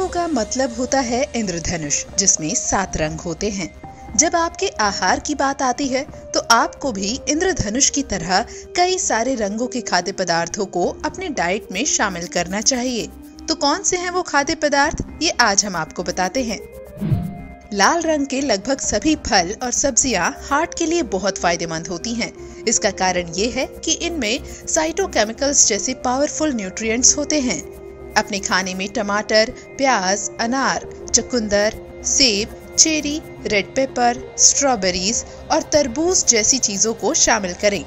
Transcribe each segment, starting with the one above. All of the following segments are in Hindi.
रंगों का मतलब होता है इंद्रधनुष, जिसमें 7 रंग होते हैं। जब आपके आहार की बात आती है तो आपको भी इंद्रधनुष की तरह कई सारे रंगों के खाद्य पदार्थों को अपने डाइट में शामिल करना चाहिए। तो कौन से हैं वो खाद्य पदार्थ, ये आज हम आपको बताते हैं। लाल रंग के लगभग सभी फल और सब्जियां हार्ट के लिए बहुत फायदेमंद होती हैं। इसका कारण ये है कि इनमें साइटो केमिकल्स जैसे पावरफुल न्यूट्रिएंट्स होते हैं। अपने खाने में टमाटर, प्याज, अनार, चुकंदर, सेब, चेरी, रेड पेपर, स्ट्रॉबेरीज और तरबूज जैसी चीजों को शामिल करें।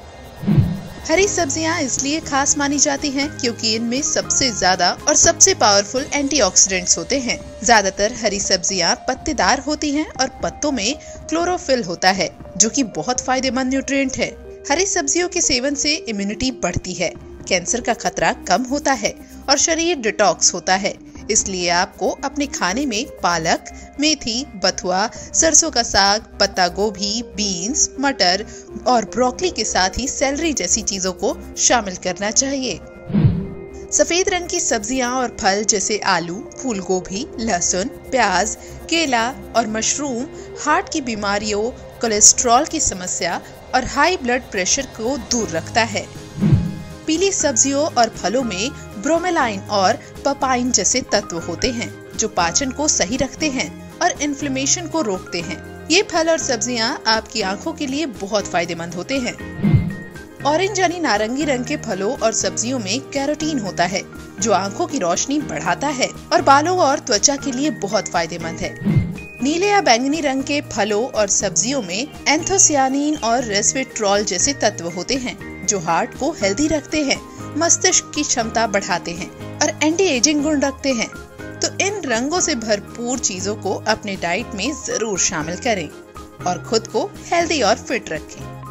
हरी सब्जियां इसलिए खास मानी जाती हैं क्योंकि इनमें सबसे ज्यादा और सबसे पावरफुल एंटीऑक्सीडेंट्स होते हैं। ज्यादातर हरी सब्जियां पत्तेदार होती हैं और पत्तों में क्लोरोफिल होता है, जो कि बहुत फायदेमंद न्यूट्रिएंट है। हरी सब्जियों के सेवन से इम्यूनिटी बढ़ती है, कैंसर का खतरा कम होता है और शरीर डिटॉक्स होता है। इसलिए आपको अपने खाने में पालक, मेथी, बथुआ, सरसों का साग, पत्ता गोभी, बीन्स, मटर और ब्रोकली के साथ ही सेलरी जैसी चीजों को शामिल करना चाहिए। सफेद रंग की सब्जियां और फल जैसे आलू, फूल गोभी, लहसुन, प्याज, केला और मशरूम हार्ट की बीमारियों, कोलेस्ट्रॉल की समस्या और हाई ब्लड प्रेशर को दूर रखता है। पीली सब्जियों और फलों में ब्रोमेलाइन और पपाइन जैसे तत्व होते हैं, जो पाचन को सही रखते हैं और इन्फ्लेमेशन को रोकते हैं। ये फल और सब्जियां आपकी आंखों के लिए बहुत फायदेमंद होते हैं। ऑरेंज यानी नारंगी रंग के फलों और सब्जियों में कैरोटीन होता है, जो आंखों की रोशनी बढ़ाता है और बालों और त्वचा के लिए बहुत फायदेमंद है। नीले या बैंगनी रंग के फलों और सब्जियों में एंथोसायनिन और रेस्वेट्रोल जैसे तत्व होते हैं, जो हार्ट को हेल्दी रखते हैं, मस्तिष्क की क्षमता बढ़ाते हैं और एंटी एजिंग गुण रखते हैं। तो इन रंगों से भरपूर चीजों को अपने डाइट में जरूर शामिल करें और खुद को हेल्दी और फिट रखें।